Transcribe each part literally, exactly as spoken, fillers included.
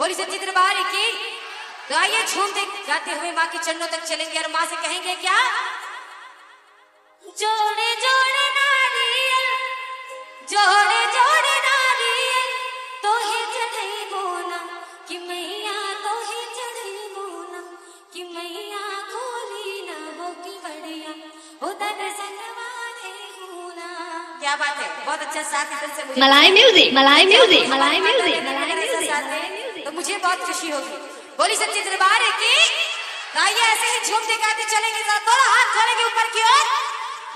बोली सच्ची दरबार की गाये झूमते गाते हुए माँ के चरणों तक चलेंगे और माँ से कहेंगे क्या, जोड़े जोड़े नारियल जोड़े जोड़े नारियल तो ही चढ़ई बोना कि मैया, तो ही चढ़ई बोना कि मैया खोली ना हो की बढ़िया हो दरसनवा है होना। क्या बात है, बहुत अच्छा साथ इधर से मलाई म्यूजिक मलाई म्यूजिक मलाई म्यूजिक मलाई म्यूजिक तो मुझे बहुत खुशी होगी। बोली सच्ची दरबार की गाइए ऐसे ही झूमते गाते चलेंगे, थोड़ा हाथ जोड़ेंगे ऊपर की ओर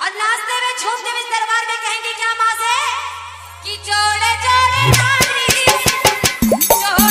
और नाचते हुए झूमते हुए दरबार में कहेंगे क्या माँ से कि जोड़े जोड़े नारी जोड़े जोड़े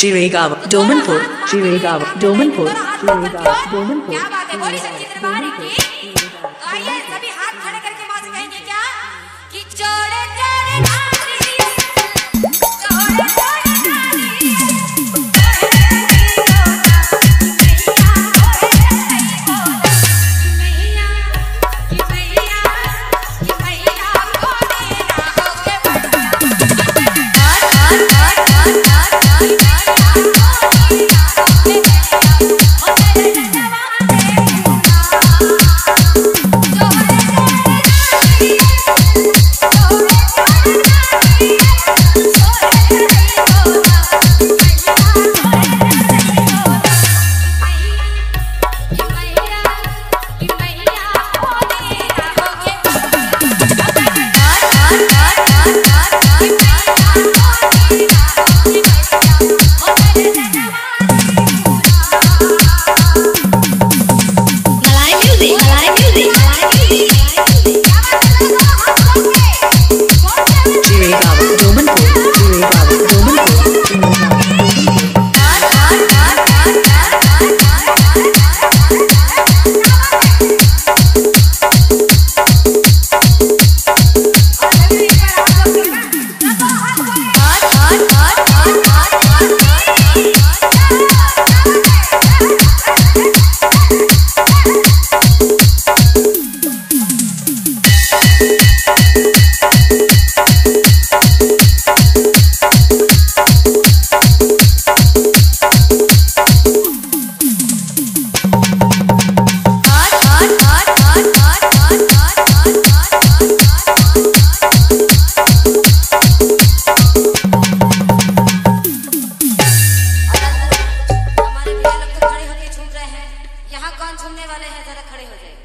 चिवेगाव डोमनपुर चिवेगाव डोमनपुर चिवेगाव डोमनपुर। क्या बात है, बोली सच्ची दरबार की आइए सभी हाथ खड़े करके मां से कहेंगे क्या कि जोड़े जोड़े नारी जोड़े जोड़े नारी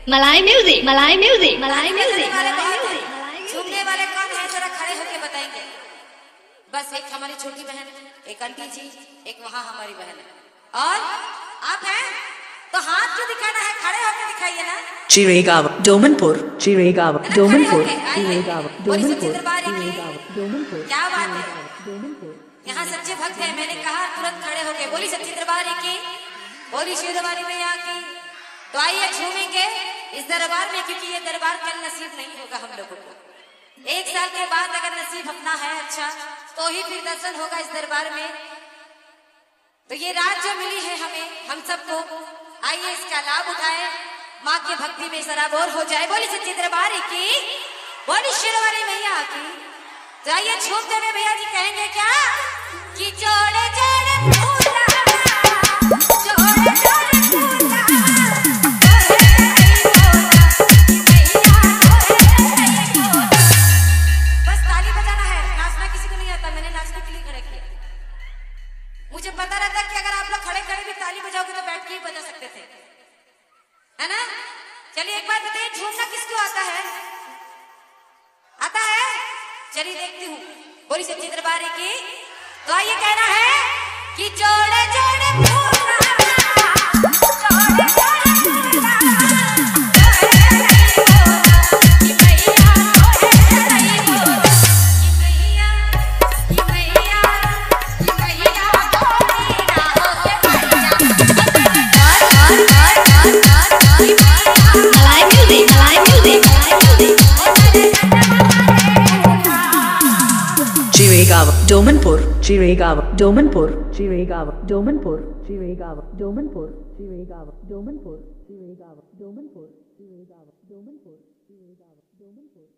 मलाई म्यूजिक मलाई म्यूजिक मलाई म्यूजिक झूमने वाले कौन है, जरा खड़े होके बताएंगे। बस एक हमारी छोटी बहन, एक आंटी जी, एक वहाँ हमारी बहन है और आप हैं तो हाथ जो दिखाना है खड़े होके दिखाइए ना। चिवेगाव डोमनपुर चिवेगाव डोमनपुर चिवेगाव डोमनपुर। क्या बात है, यहाँ सच्चे भक्त है, मैंने कहा तुरंत खड़े होके बोली सच्ची दरबार की बोली शिव दरबारी में यहाँ की। तो आइए झूमेंगे इस दरबार में, क्योंकि ये दरबार कल नसीब नहीं होगा हम लोगों को। एक साल के बाद अगर नसीब अपना है अच्छा तो ही फिर दर्शन होगा इस दरबार में। तो ये रात जो मिली है हमें, हम सबको, आइए इसका लाभ उठाए, माँ की भक्ति में सराबोर हो जाए। बोली सच्ची दरबार की बोली शिरोमणि मैया की। तो आइए झूमते हुए भैया जी कहेंगे क्या कि जोड़े जोड़े जोड़े जोड़े तो आइए कहना है कि जोड़े जोड़े फूलना जोड़े जोड़े फूलना डोमनपुर चिरेगाव डोमनपुर चिरेगाव डोमनपुर चिरेगाव डोमनपुर चिरेगाव डोमनपुर चिरेगाव डोमनपुर चिरेगाव डोमनपुर चिरेगाव डोमनपुर।